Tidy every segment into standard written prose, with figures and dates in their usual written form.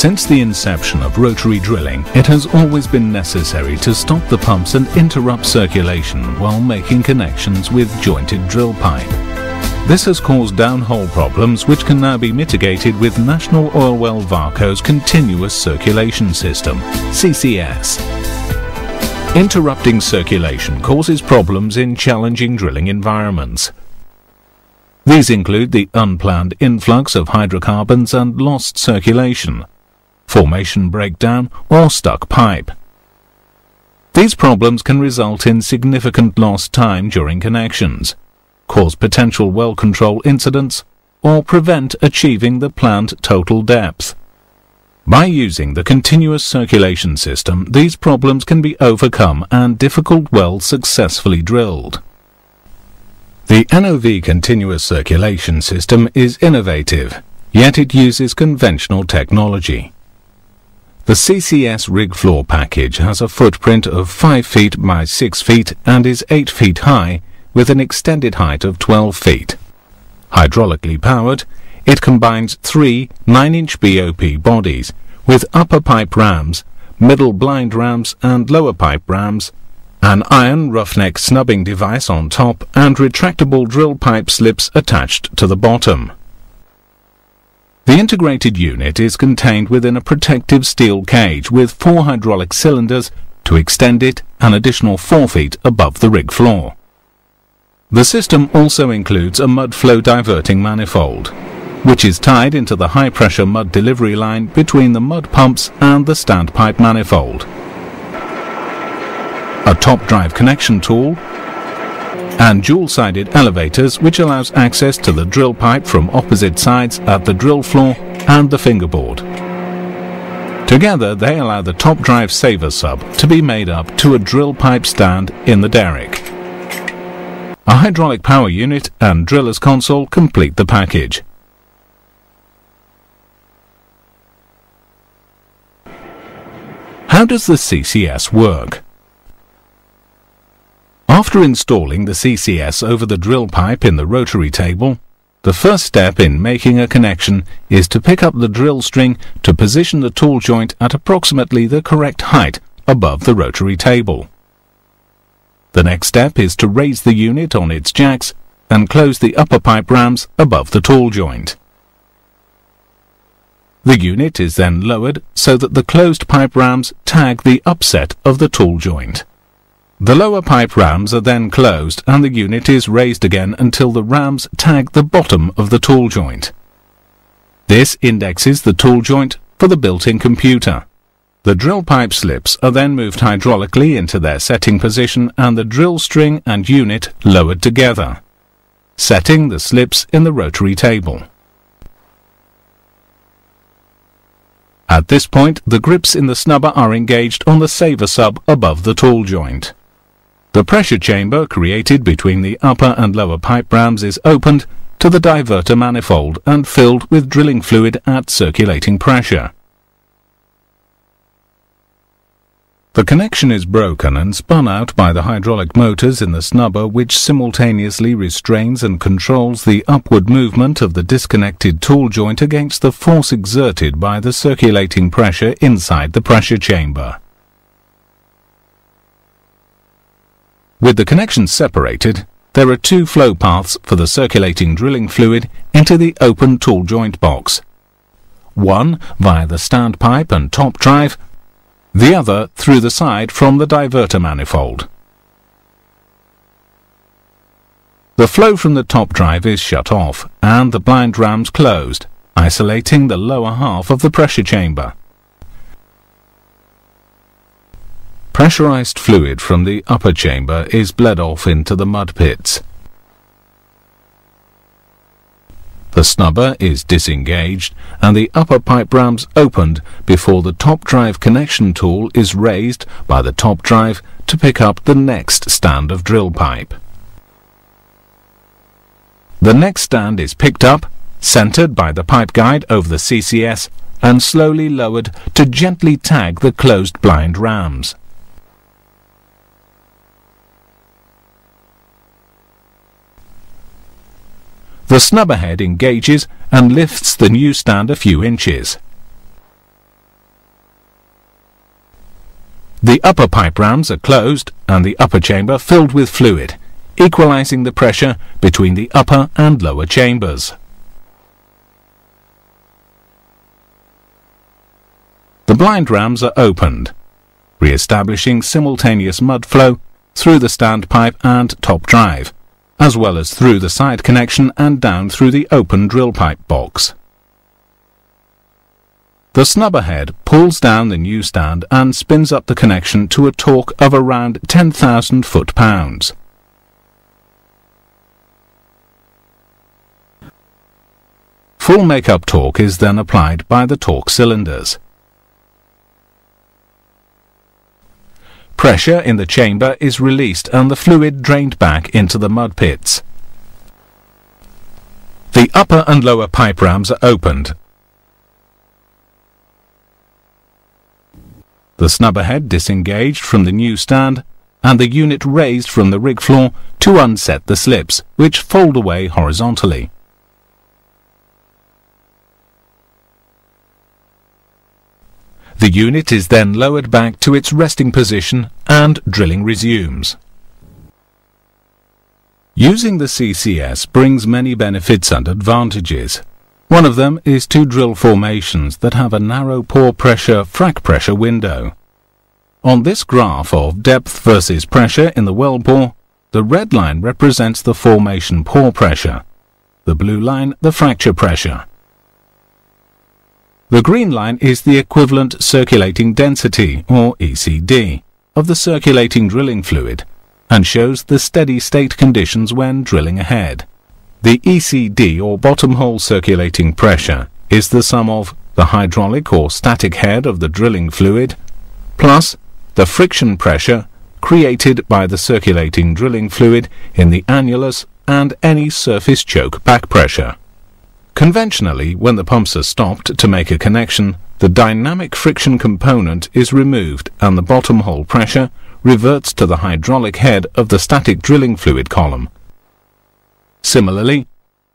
Since the inception of rotary drilling, it has always been necessary to stop the pumps and interrupt circulation while making connections with jointed drill pipe. This has caused downhole problems which can now be mitigated with National Oil Well Varco's Continuous Circulation System, CCS. Interrupting circulation causes problems in challenging drilling environments. These include the unplanned influx of hydrocarbons and lost circulation, formation breakdown or stuck pipe. These problems can result in significant lost time during connections, cause potential well control incidents, or prevent achieving the planned total depth. By using the continuous circulation system, these problems can be overcome and difficult wells successfully drilled. The NOV continuous circulation system is innovative, yet it uses conventional technology. The CCS rig floor package has a footprint of 5 feet by 6 feet and is 8 feet high with an extended height of 12 feet. Hydraulically powered, it combines 3 9-inch BOP bodies with upper pipe rams, middle blind rams and lower pipe rams, an iron roughneck snubbing device on top and retractable drill pipe slips attached to the bottom. The integrated unit is contained within a protective steel cage with 4 hydraulic cylinders to extend it an additional 4 feet above the rig floor. The system also includes a mud flow diverting manifold, which is tied into the high-pressure mud delivery line between the mud pumps and the standpipe manifold, a top drive connection tool, and dual-sided elevators which allows access to the drill pipe from opposite sides at the drill floor and the fingerboard. Together they allow the top drive saver sub to be made up to a drill pipe stand in the derrick. A hydraulic power unit and driller's console complete the package. How does the CCS work? After installing the CCS over the drill pipe in the rotary table, the first step in making a connection is to pick up the drill string to position the tool joint at approximately the correct height above the rotary table. The next step is to raise the unit on its jacks and close the upper pipe rams above the tool joint. The unit is then lowered so that the closed pipe rams tag the upset of the tool joint. The lower pipe rams are then closed and the unit is raised again until the rams tag the bottom of the tool joint. This indexes the tool joint for the built-in computer. The drill pipe slips are then moved hydraulically into their setting position and the drill string and unit lowered together, setting the slips in the rotary table. At this point, the grips in the snubber are engaged on the saver sub above the tool joint. The pressure chamber created between the upper and lower pipe rams is opened to the diverter manifold and filled with drilling fluid at circulating pressure. The connection is broken and spun out by the hydraulic motors in the snubber, which simultaneously restrains and controls the upward movement of the disconnected tool joint against the force exerted by the circulating pressure inside the pressure chamber. With the connections separated, there are 2 flow paths for the circulating drilling fluid into the open tool joint box. One via the standpipe and top drive, the other through the side from the diverter manifold. The flow from the top drive is shut off and the blind rams closed, isolating the lower half of the pressure chamber. Pressurized fluid from the upper chamber is bled off into the mud pits. The snubber is disengaged and the upper pipe rams opened before the top drive connection tool is raised by the top drive to pick up the next stand of drill pipe. The next stand is picked up, centered by the pipe guide over the CCS and slowly lowered to gently tag the closed blind rams. The snubber head engages and lifts the new stand a few inches. The upper pipe rams are closed and the upper chamber filled with fluid, equalizing the pressure between the upper and lower chambers. The blind rams are opened, re-establishing simultaneous mud flow through the standpipe and top drive, as well as through the side connection and down through the open drill pipe box. The snubber head pulls down the new stand and spins up the connection to a torque of around 10,000 foot-pounds. Full make-up torque is then applied by the torque cylinders. Pressure in the chamber is released and the fluid drained back into the mud pits. The upper and lower pipe rams are opened. The snubber head disengaged from the new stand and the unit raised from the rig floor to unset the slips, which fold away horizontally. The unit is then lowered back to its resting position and drilling resumes. Using the CCS brings many benefits and advantages. One of them is to drill formations that have a narrow pore pressure frac pressure window. On this graph of depth versus pressure in the well bore, the red line represents the formation pore pressure, the blue line the fracture pressure. The green line is the equivalent circulating density, or ECD, of the circulating drilling fluid and shows the steady state conditions when drilling ahead. The ECD, or bottom hole circulating pressure, is the sum of the hydraulic or static head of the drilling fluid plus the friction pressure created by the circulating drilling fluid in the annulus and any surface choke back pressure. Conventionally, when the pumps are stopped to make a connection, the dynamic friction component is removed and the bottom hole pressure reverts to the hydraulic head of the static drilling fluid column. Similarly,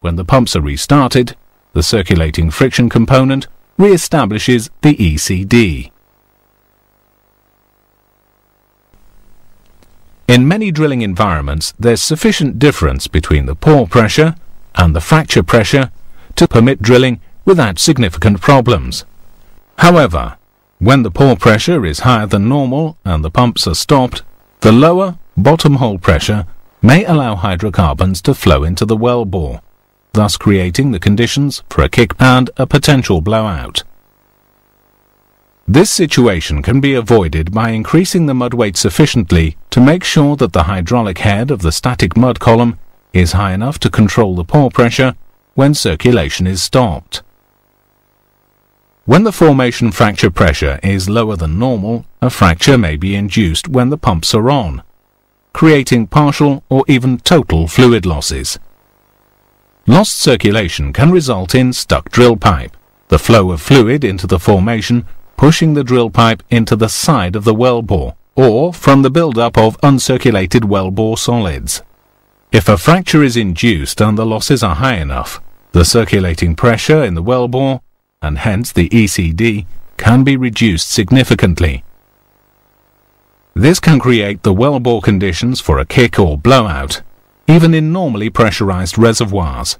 when the pumps are restarted, the circulating friction component re-establishes the ECD. In many drilling environments, there's sufficient difference between the pore pressure and the fracture pressure to permit drilling without significant problems. However, when the pore pressure is higher than normal and the pumps are stopped, the lower bottom hole pressure may allow hydrocarbons to flow into the well bore, thus creating the conditions for a kick and a potential blowout. This situation can be avoided by increasing the mud weight sufficiently to make sure that the hydraulic head of the static mud column is high enough to control the pore pressure when circulation is stopped. When the formation fracture pressure is lower than normal, a fracture may be induced when the pumps are on, creating partial or even total fluid losses. Lost circulation can result in stuck drill pipe, the flow of fluid into the formation pushing the drill pipe into the side of the well bore, or from the build-up of uncirculated well bore solids. If a fracture is induced and the losses are high enough, the circulating pressure in the well bore, and hence the ECD, can be reduced significantly. This can create the well bore conditions for a kick or blowout, even in normally pressurized reservoirs.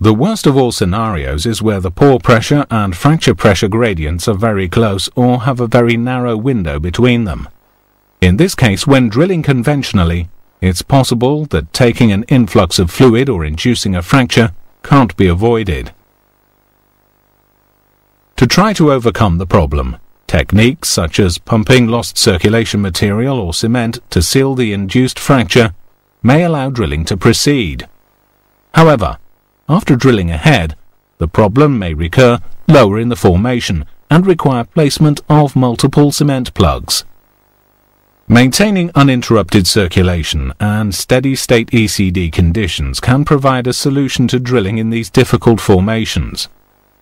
The worst of all scenarios is where the pore pressure and fracture pressure gradients are very close or have a very narrow window between them. In this case, when drilling conventionally, it's possible that taking an influx of fluid or inducing a fracture can't be avoided. To try to overcome the problem, techniques such as pumping lost circulation material or cement to seal the induced fracture may allow drilling to proceed. However, after drilling ahead, the problem may recur lower in the formation and require placement of multiple cement plugs. Maintaining uninterrupted circulation and steady-state ECD conditions can provide a solution to drilling in these difficult formations.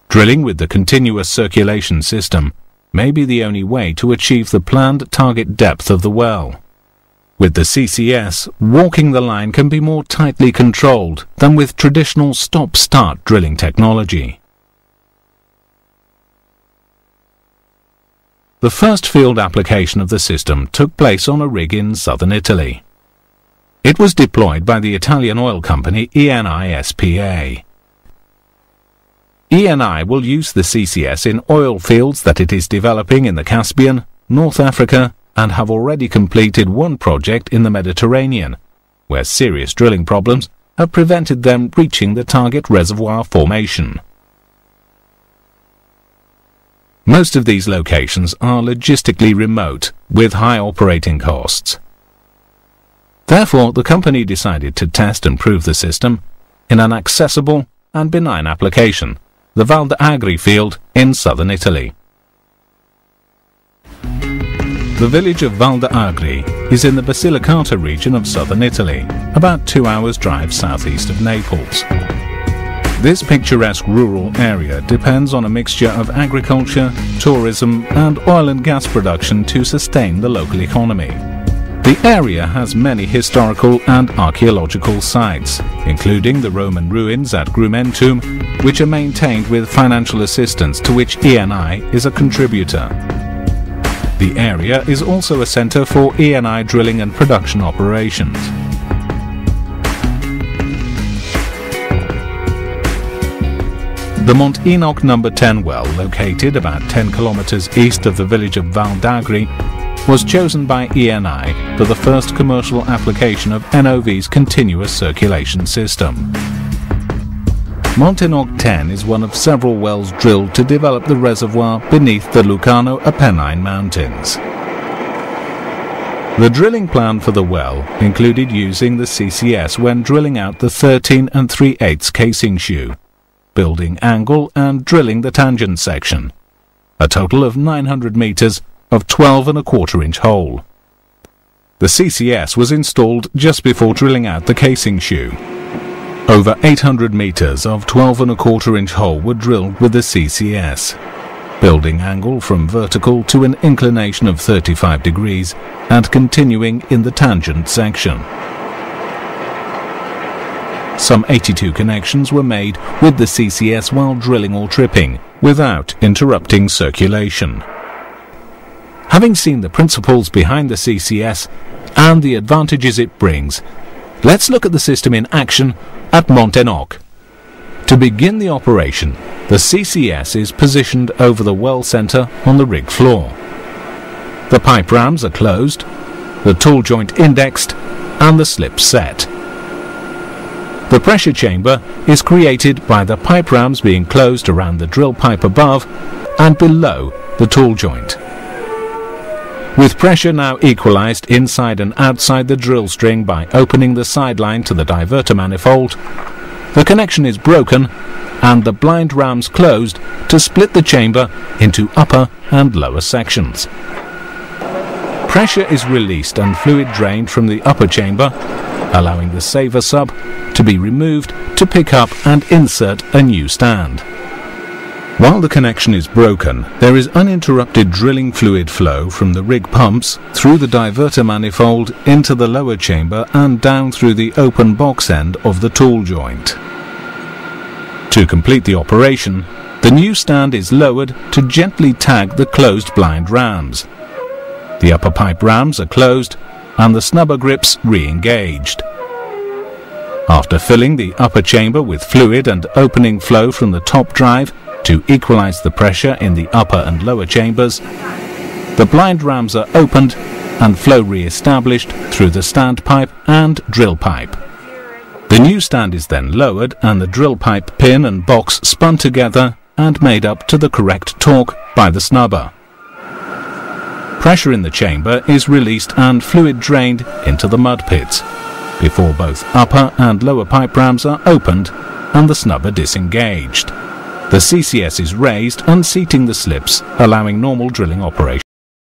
Drilling with the continuous circulation system may be the only way to achieve the planned target depth of the well. With the CCS, walking the line can be more tightly controlled than with traditional stop-start drilling technology. The first field application of the system took place on a rig in southern Italy. It was deployed by the Italian oil company ENI SPA. ENI will use the CCS in oil fields that it is developing in the Caspian, North Africa, and have already completed one project in the Mediterranean, where serious drilling problems have prevented them reaching the target reservoir formation. Most of these locations are logistically remote, with high operating costs. Therefore, the company decided to test and prove the system in an accessible and benign application, the Val d'Agri field in southern Italy. The village of Val d'Agri is in the Basilicata region of southern Italy, about 2 hours' drive southeast of Naples. This picturesque rural area depends on a mixture of agriculture, tourism and oil and gas production to sustain the local economy. The area has many historical and archaeological sites, including the Roman ruins at Grumentum, which are maintained with financial assistance to which ENI is a contributor. The area is also a centre for ENI drilling and production operations. The Monte Enoc No. 10 well, located about 10 kilometers east of the village of Val d'Agri, was chosen by ENI for the first commercial application of NOV's continuous circulation system. Monte Enoc 10 is one of several wells drilled to develop the reservoir beneath the Lucano Apennine Mountains. The drilling plan for the well included using the CCS when drilling out the 13 3/8 casing shoe, building angle and drilling the tangent section, a total of 900 meters of 12 1/4-inch hole. The CCS was installed just before drilling out the casing shoe. Over 800 meters of 12 1/4-inch hole were drilled with the CCS, building angle from vertical to an inclination of 35 degrees and continuing in the tangent section. Some 82 connections were made with the CCS while drilling or tripping, without interrupting circulation. Having seen the principles behind the CCS and the advantages it brings, let's look at the system in action at Monte Enoc. To begin the operation, the CCS is positioned over the well centre on the rig floor. The pipe rams are closed, the tool joint indexed and the slip set. The pressure chamber is created by the pipe rams being closed around the drill pipe above and below the tool joint. With pressure now equalized inside and outside the drill string by opening the sideline to the diverter manifold, the connection is broken and the blind rams closed to split the chamber into upper and lower sections. Pressure is released and fluid drained from the upper chamber, allowing the saver sub to be removed to pick up and insert a new stand. While the connection is broken, there is uninterrupted drilling fluid flow from the rig pumps through the diverter manifold into the lower chamber and down through the open box end of the tool joint. To complete the operation, the new stand is lowered to gently tag the closed blind rams. The upper pipe rams are closed and the snubber grips re-engaged. After filling the upper chamber with fluid and opening flow from the top drive to equalize the pressure in the upper and lower chambers, the blind rams are opened and flow re-established through the stand pipe and drill pipe. The new stand is then lowered and the drill pipe pin and box spun together and made up to the correct torque by the snubber. Pressure in the chamber is released and fluid drained into the mud pits before both upper and lower pipe rams are opened and the snubber disengaged. The CCS is raised, unseating the slips, allowing normal drilling operations.